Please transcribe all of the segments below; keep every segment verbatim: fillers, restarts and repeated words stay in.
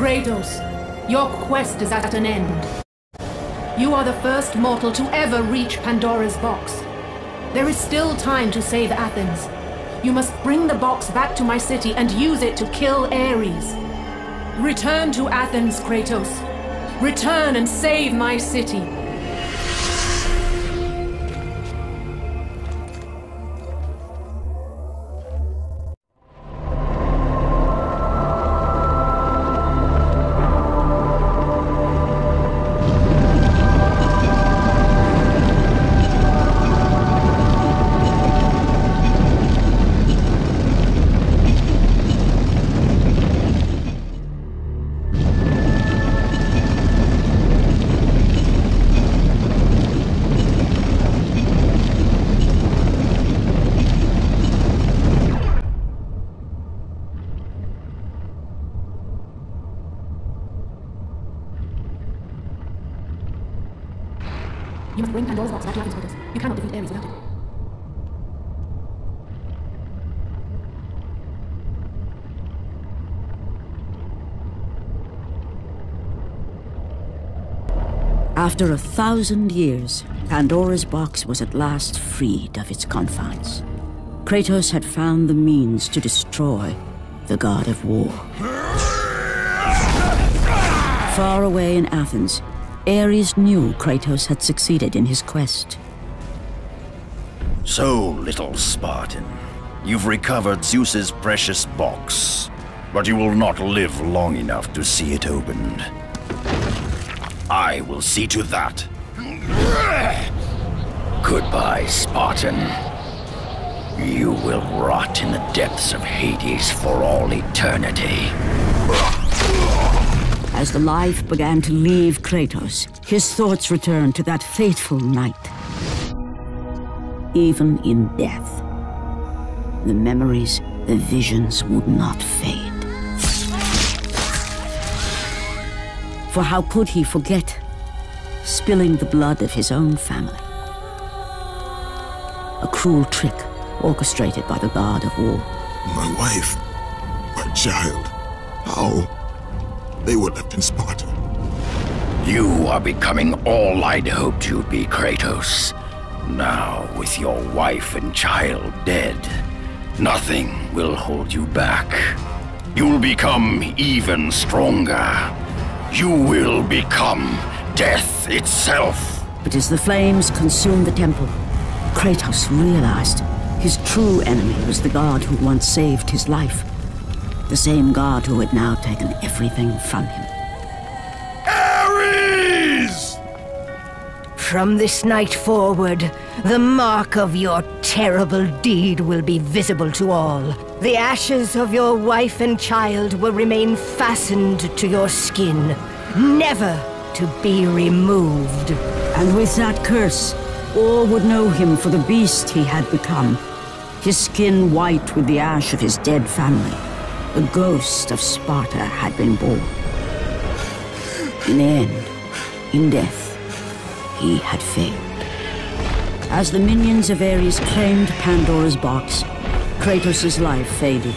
Kratos, your quest is at an end. You are the first mortal to ever reach Pandora's box. There is still time to save Athens. You must bring the box back to my city and use it to kill Ares. Return to Athens, Kratos. Return and save my city. You must bring Pandora's box back to Athens, Kratos. You cannot defeat Ares without it. After a thousand years, Pandora's box was at last freed of its confines. Kratos had found the means to destroy the God of War. Far away in Athens, Ares knew Kratos had succeeded in his quest. So, little Spartan, you've recovered Zeus's precious box, but you will not live long enough to see it opened. I will see to that. Goodbye, Spartan. You will rot in the depths of Hades for all eternity. As the life began to leave Kratos, his thoughts returned to that fateful night. Even in death, the memories, the visions would not fade. For how could he forget, spilling the blood of his own family? A cruel trick orchestrated by the God of War. My wife, my child, how? They were left in Sparta. You are becoming all I'd hoped you'd be, Kratos. Now, with your wife and child dead, nothing will hold you back. You'll become even stronger. You will become death itself. But as the flames consumed the temple, Kratos realized his true enemy was the god who once saved his life. The same god who had now taken everything from him. Ares! From this night forward, the mark of your terrible deed will be visible to all. The ashes of your wife and child will remain fastened to your skin, never to be removed. And with that curse, all would know him for the beast he had become, his skin white with the ash of his dead family. The ghost of Sparta had been born. In the end, in death, he had failed. As the minions of Ares claimed Pandora's box, Kratos' life faded,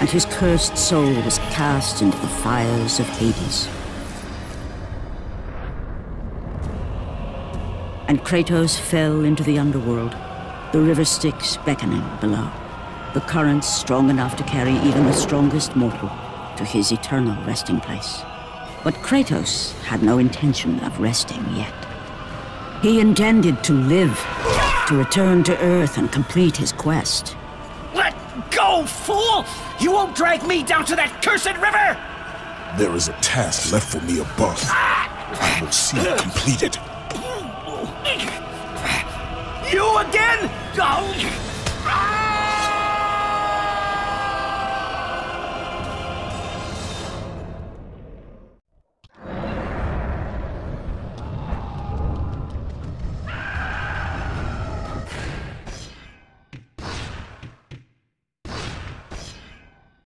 and his cursed soul was cast into the fires of Hades. And Kratos fell into the underworld, the river Styx beckoning below. The currents strong enough to carry even the strongest mortal to his eternal resting place. But Kratos had no intention of resting yet. He intended to live, to return to Earth and complete his quest. Let go, fool! You won't drag me down to that cursed river! There is a task left for me above. I will see it completed. You again? Oh!